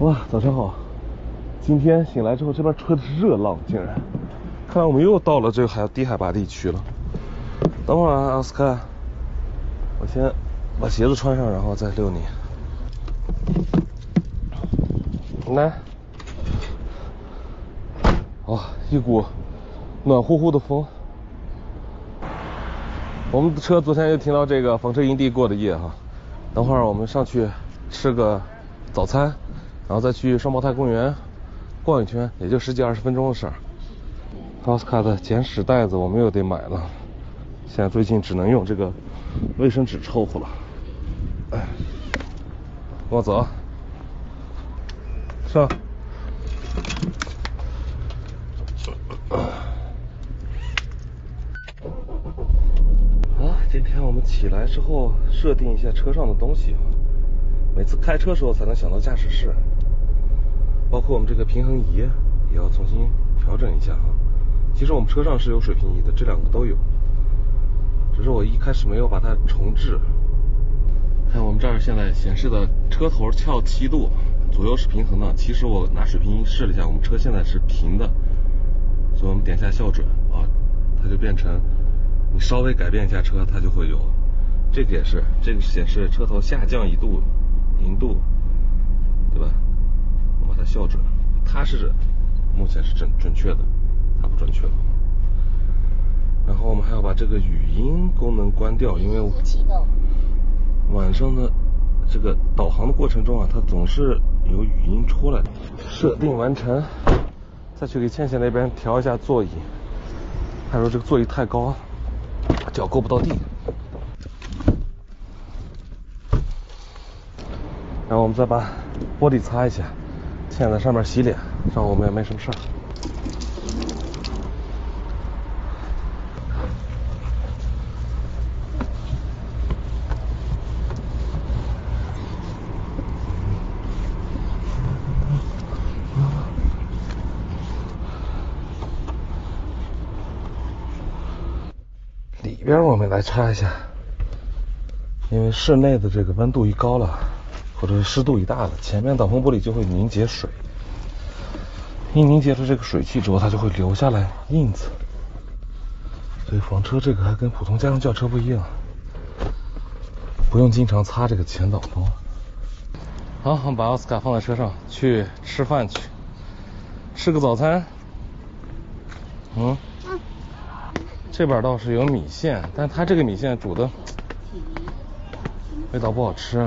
哇，早上好！今天醒来之后，这边吹的是热浪，竟然！看来我们又到了这个低海拔地区了。等会儿啊，奥斯卡，我先把鞋子穿上，然后再遛你。来，哦，一股暖乎乎的风。我们的车昨天就停到这个纺织营地过的夜哈。等会儿我们上去吃个早餐，然后再去双胞胎公园逛一圈，也就10几20分钟的事儿。奥斯卡的捡屎袋子我们又得买了，现在最近只能用这个卫生纸抽呼了。哎，跟我走，上。啊，今天我们起来之后设定一下车上的东西啊，每次开车时候才能想到驾驶室，包括我们这个平衡仪也要重新调整一下啊。其实我们车上是有水平仪的，这两个都有，只是我一开始没有把它重置。看我们这儿现在显示的车头翘7度，左右是平衡的。其实我拿水平仪试了一下，我们车现在是平的，所以我们点一下校准啊，它就变成你稍微改变一下车，它就会有。这个也是，这个显示车头下降1度0度，对吧？我把它校准，它是目前是准确的，它不准确了。然后我们还要把这个语音功能关掉，因为我晚上的这个导航的过程中啊，它总是有语音出来。设定完成，再去给倩倩那边调一下座椅。他说这个座椅太高，脚够不到地。然后我们再把玻璃擦一下，倩在上面洗脸，这样我们也没什么事儿。里边我们来擦一下，因为室内的这个温度一高了，或者是湿度一大了，前面挡风玻璃就会凝结水，一凝结了这个水汽之后，它就会留下来印子。所以房车这个还跟普通家用轿车不一样，不用经常擦这个前挡风。好，我们把奥斯卡放在车上去吃饭去，吃个早餐。嗯。这边倒是有米线，但它这个米线煮的味道不好吃。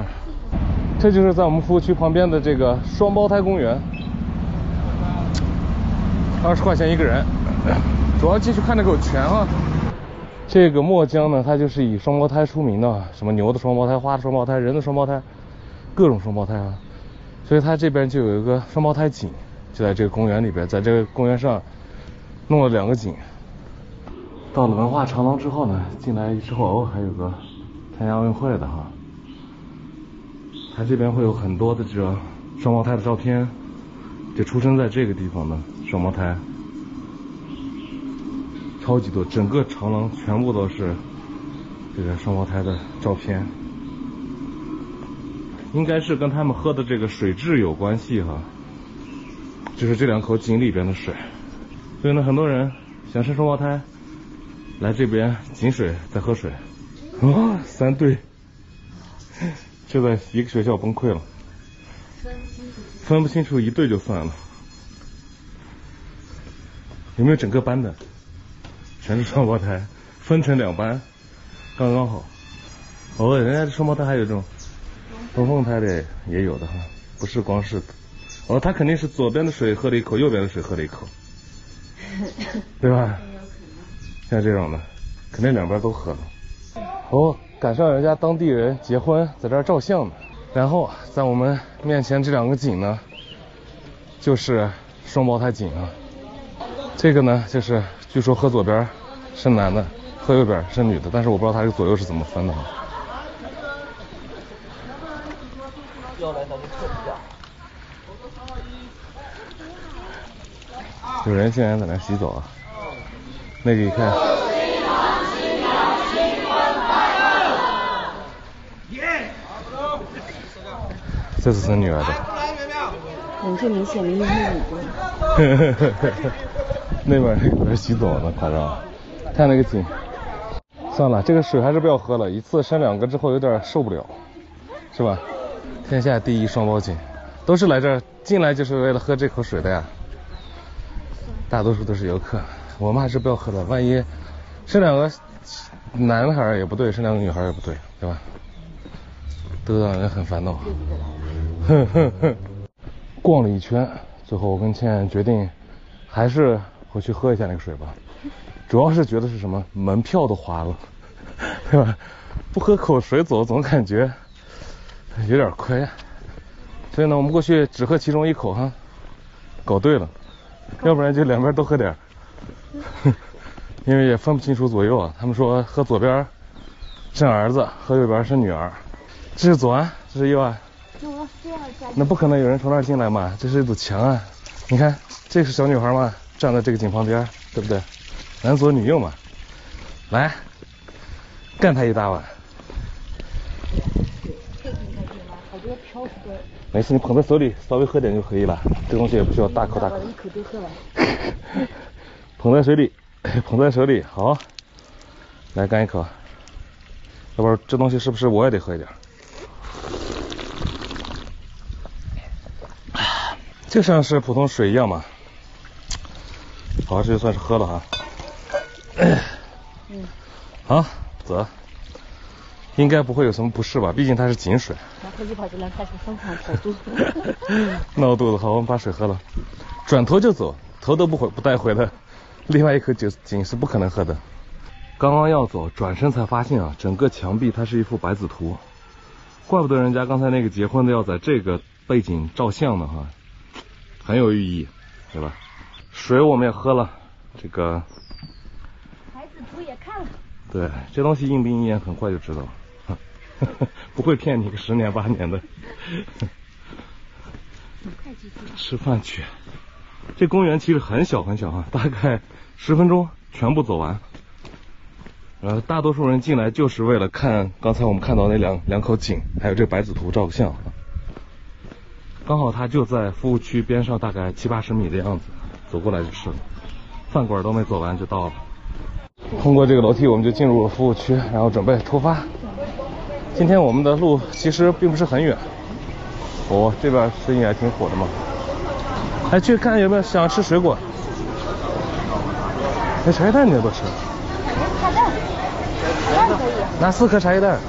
这就是在我们服务区旁边的这个双胞胎公园，20块钱一个人。主要进去看这个有泉啊。这个墨江呢，它就是以双胞胎出名的，什么牛的双胞胎、花的双胞胎、人的双胞胎，各种双胞胎啊。所以它这边就有一个双胞胎井，就在这个公园里边，在这个公园上弄了2个井。到了文化长廊之后呢，进来之后还有个参加奥运会的哈，它这边会有很多的这个双胞胎的照片，就出生在这个地方的双胞胎，超级多，整个长廊全部都是这个双胞胎的照片，应该是跟他们喝的这个水质有关系哈，就是这2口井里边的水，所以呢，很多人想生双胞胎。来这边井水再喝水，啊，3对，就在一个学校崩溃了，分不清楚一对就算了，有没有整个班的，全是双胞胎，分成2班，刚刚好。偶尔人家双胞胎还有这种龙凤胎的也有的哈，不是光是，哦，他肯定是左边的水喝了一口，右边的水喝了一口，对吧？像这种的，肯定2边都喝了。哦，赶上人家当地人结婚，在这儿照相呢。然后在我们面前这2个井呢，就是双胞胎井啊。这个呢，就是据说喝左边是男的，喝右边是女的，但是我不知道它这个左右是怎么分的。要来咱们测一下。有人竟然在那洗澡啊！那个一看，这是他女儿的。冷睡明显没用力多。那边有人洗澡呢，夸张，看那个景。算了，这个水还是不要喝了，一次扇两个之后有点受不了，是吧？天下第一双胞姐，都是来这儿进来就是为了喝这口水的呀。大多数都是游客，我们还是不要喝了，万一生两个男孩也不对，生两个女孩也不对，对吧？都让人很烦恼。逛了一圈，最后我跟倩决定还是回去喝一下那个水吧。主要是觉得是什么，门票都花了，对吧？不喝口水走，总感觉有点亏啊。所以呢，我们过去只喝其中一口哈，搞对了，要不然就两边都喝点。因为也分不清楚左右啊。他们说喝左边生儿子，喝右边生女儿。这是左岸，这是右岸。那不可能有人从那儿进来嘛，这是一堵墙啊。你看，这是小女孩嘛，站在这个井旁边，对不对？男左女右嘛，来，干他一大碗。没事，你捧在手里，稍微喝点就可以了。这东西也不需要大口大口。一口都喝完。捧在水里，捧在手里，好，来干一口。要不然这东西是不是我也得喝一点？就像是普通水一样嘛。好，这就算是喝了哈。嗯，好，走。应该不会有什么不适吧？毕竟它是井水。然后就跑进来开始疯狂跑肚子。闹肚子，好，我们把水喝了，转头就走，头都不带回的。另外一口井是不可能喝的。刚刚要走，转身才发现啊，整个墙壁它是一幅百子图，怪不得人家刚才那个结婚的要在这个背景照相呢哈，很有寓意，对吧？水我们也喝了，这个百子图也看了。对，这东西硬不硬眼很快就知道了。不会骗你个10年8年的。吃饭去。这公园其实很小很小啊，大概10分钟全部走完。大多数人进来就是为了看刚才我们看到那两口井，还有这百子图照相。刚好它就在服务区边上大概70-80米的样子，走过来就是了。饭馆都没走完就到了。通过这个楼梯我们就进入了服务区，然后准备出发。今天我们的路其实并不是很远，哦，这边生意还挺火的嘛。哎，去看有没有想吃水果。哎，茶叶蛋你要不吃？茶叶蛋可以。拿4颗茶叶蛋。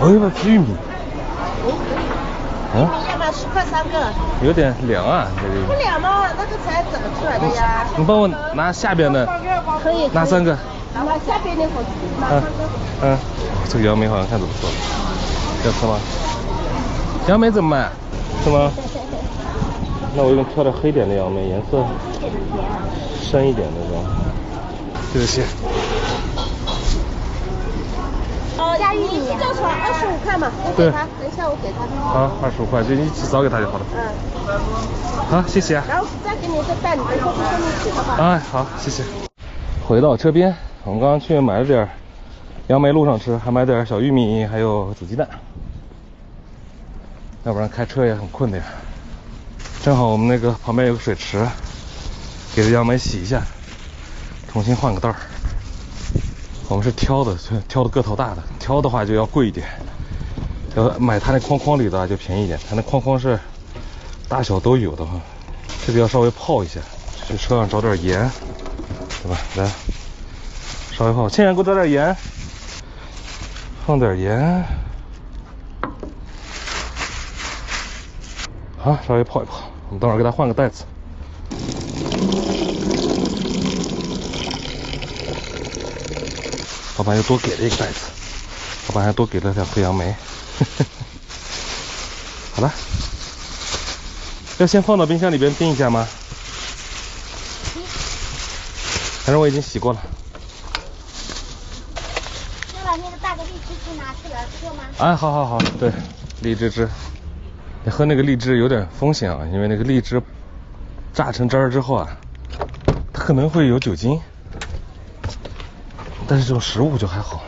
哎呦，吃玉米。玉米要不要10块3个？有点凉啊，这个。不凉吗？那个才整出来的呀。你帮我拿下边的。可以。拿3个。拿下边的好吃。嗯。这个杨梅好像看着不错，要吃吗？杨梅怎么卖？是吗？那我用挑点黑点的杨梅，颜色深一点的吧。对不起。哦，佳玉，你不叫出来25块嘛？我给他，等一下我给他。好，25块，就你早给他就好了。嗯。好，谢谢。然后再给你再带你的后面去的话。哎，好，谢谢。回到车边，我们刚刚去买了点杨梅路上吃，还买点小玉米，还有紫鸡蛋，要不然开车也很困的呀。正好我们那个旁边有个水池，给这杨梅洗一下，重新换个袋儿。我们是挑的个头大的，挑的话就要贵一点，要买它那框框里的就便宜一点，它那框框是大小都有的哈。这个要稍微泡一下，去车上找点盐，对吧？来，稍微泡，倩倩给我找点盐。放点盐，好，稍微泡一泡。我们等会儿给它换个袋子。老板又多给了一个袋子，老板还多给了2颗杨梅。好了，要先放到冰箱里边冰一下吗？反正我已经洗过了。哎，好好好，对，荔枝汁，你喝那个荔枝有点风险啊，因为那个荔枝榨成汁儿之后啊，它可能会有酒精，但是这种食物就还好。